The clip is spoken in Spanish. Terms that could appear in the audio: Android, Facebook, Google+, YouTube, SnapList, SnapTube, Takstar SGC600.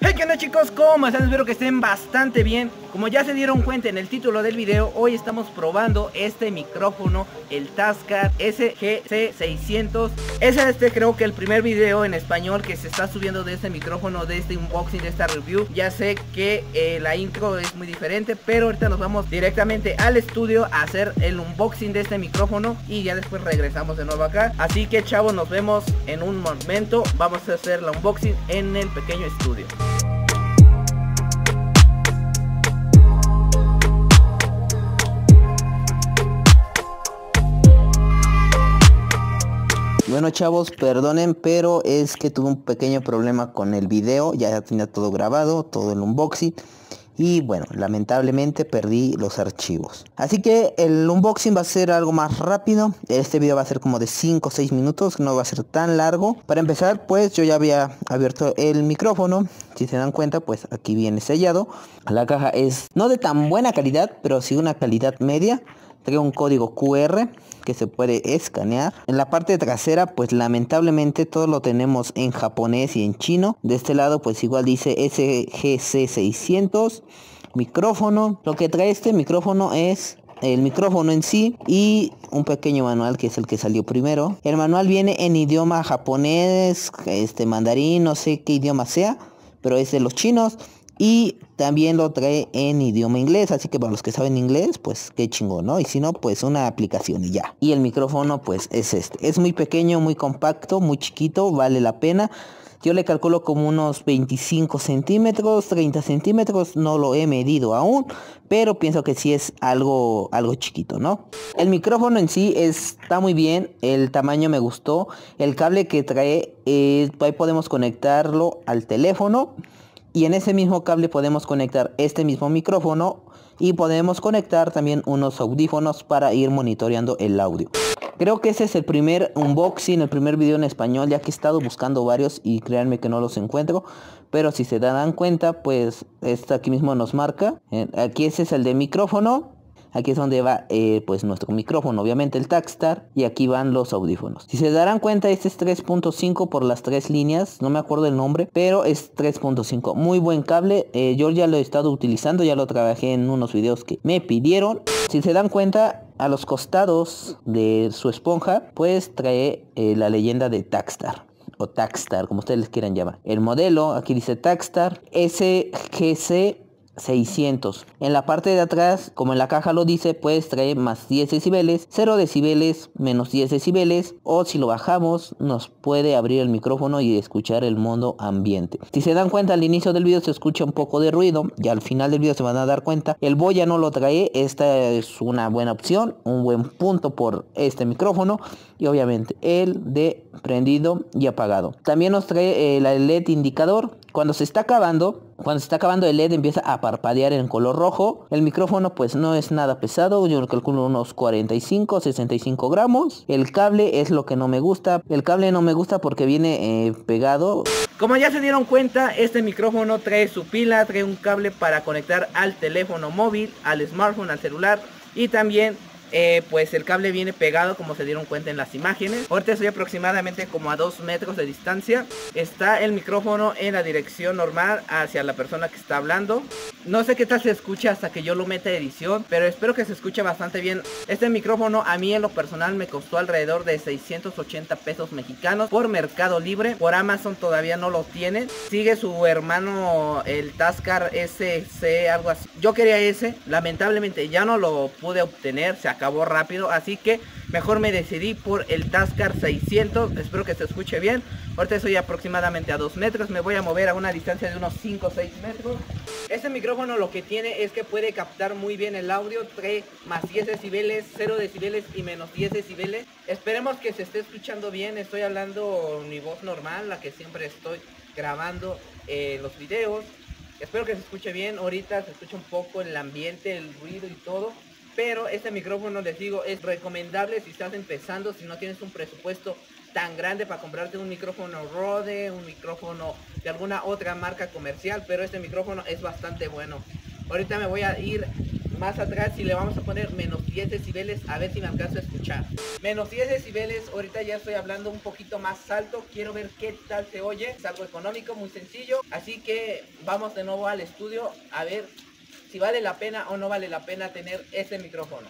Hey, ¿qué onda, chicos? ¿Cómo están? Espero que estén bastante bien. Como ya se dieron cuenta en el título del video, hoy estamos probando este micrófono, el Takstar SGC600. Es creo que el primer video en español que se está subiendo de este micrófono, de este unboxing, de esta review. Ya sé que la intro es muy diferente, pero ahorita nos vamos directamente al estudio a hacer el unboxing de este micrófono y ya después regresamos de nuevo acá. Así que, chavos, nos vemos en un momento. Vamos a hacer la unboxing en el pequeño estudio. Bueno, chavos, perdonen, pero es que tuve un pequeño problema con el video. Ya tenía todo grabado, todo el unboxing, y bueno, lamentablemente perdí los archivos. Así que el unboxing va a ser algo más rápido. Este video va a ser como de 5 o 6 minutos, no va a ser tan largo. Para empezar, pues yo ya había abierto el micrófono. Si se dan cuenta, pues aquí viene sellado. La caja es no de tan buena calidad, pero sí una calidad media. Trae un código QR que se puede escanear. En la parte trasera, pues lamentablemente todo lo tenemos en japonés y en chino. De este lado, pues igual dice SGC600 micrófono. Lo que trae este micrófono es el micrófono en sí y un pequeño manual, que es el que salió primero. El manual viene en idioma japonés, mandarín, no sé qué idioma sea, pero es de los chinos. Y también lo trae en idioma inglés, así que para los que saben inglés, pues qué chingón, ¿no? Y si no, pues una aplicación y ya. Y el micrófono, pues es este. Es muy pequeño, muy compacto, muy chiquito, vale la pena. Yo le calculo como unos 25 centímetros, 30 centímetros, no lo he medido aún, pero pienso que sí es algo chiquito, ¿no? El micrófono en sí está muy bien, el tamaño me gustó. El cable que trae, ahí podemos conectarlo al teléfono. Y en ese mismo cable podemos conectar este mismo micrófono y podemos conectar también unos audífonos para ir monitoreando el audio. Creo que ese es el primer unboxing, el primer video en español, ya que he estado buscando varios y créanme que no los encuentro. Pero si se dan cuenta, pues este aquí mismo nos marca. Aquí ese es el de micrófono. Aquí es donde va pues nuestro micrófono, obviamente el Takstar, y aquí van los audífonos. Si se darán cuenta, este es 3.5 por las tres líneas, no me acuerdo el nombre, pero es 3.5. Muy buen cable, yo ya lo he estado utilizando, ya lo trabajé en unos videos que me pidieron. Si se dan cuenta, a los costados de su esponja, pues trae la leyenda de Takstar. O Takstar, como ustedes les quieran llamar. El modelo, aquí dice Takstar SGC 600. En la parte de atrás, como en la caja lo dice, pues trae más 10 decibeles, 0 decibeles, menos 10 decibeles, o si lo bajamos nos puede abrir el micrófono y escuchar el modo ambiente. Si se dan cuenta, al inicio del video se escucha un poco de ruido y al final del video se van a dar cuenta. El boya no lo trae, esta es una buena opción, un buen punto por este micrófono, y obviamente el de prendido y apagado. También nos trae el LED indicador. Cuando se está acabando el LED empieza a parpadear en color rojo. El micrófono pues no es nada pesado, yo calculo unos 45, 65 gramos. El cable es lo que no me gusta. El cable no me gusta porque viene pegado. Como ya se dieron cuenta, este micrófono trae su pila, trae un cable para conectar al teléfono móvil, al smartphone, al celular, y también pues el cable viene pegado, como se dieron cuenta en las imágenes. Ahorita estoy aproximadamente como a 2 metros de distancia. Está el micrófono en la dirección normal hacia la persona que está hablando. No sé qué tal se escucha hasta que yo lo meta a edición, pero espero que se escuche bastante bien. Este micrófono a mí en lo personal me costó alrededor de 680 pesos mexicanos por Mercado Libre. Por Amazon todavía no lo tienen. Sigue su hermano el Takstar SC algo así. Yo quería ese, lamentablemente ya no lo pude obtener, se acabó rápido, así que mejor me decidí por el Takstar 600. Espero que se escuche bien. Ahorita estoy aproximadamente a 2 metros, me voy a mover a una distancia de unos 5 o 6 metros. Este micrófono lo que tiene es que puede captar muy bien el audio, trae más 10 decibeles, 0 decibeles y menos 10 decibeles. Esperemos que se esté escuchando bien. Estoy hablando mi voz normal, la que siempre estoy grabando los videos. Espero que se escuche bien. Ahorita se escucha un poco el ambiente, el ruido y todo. Pero este micrófono, les digo, es recomendable si estás empezando, si no tienes un presupuesto tan grande para comprarte un micrófono Rode, un micrófono de alguna otra marca comercial, pero este micrófono es bastante bueno. Ahorita me voy a ir más atrás y le vamos a poner menos 10 decibeles, a ver si me alcanzo a escuchar. Menos 10 decibeles, ahorita ya estoy hablando un poquito más alto, quiero ver qué tal se oye. Es algo económico, muy sencillo, así que vamos de nuevo al estudio a ver si vale la pena o no vale la pena tener este micrófono.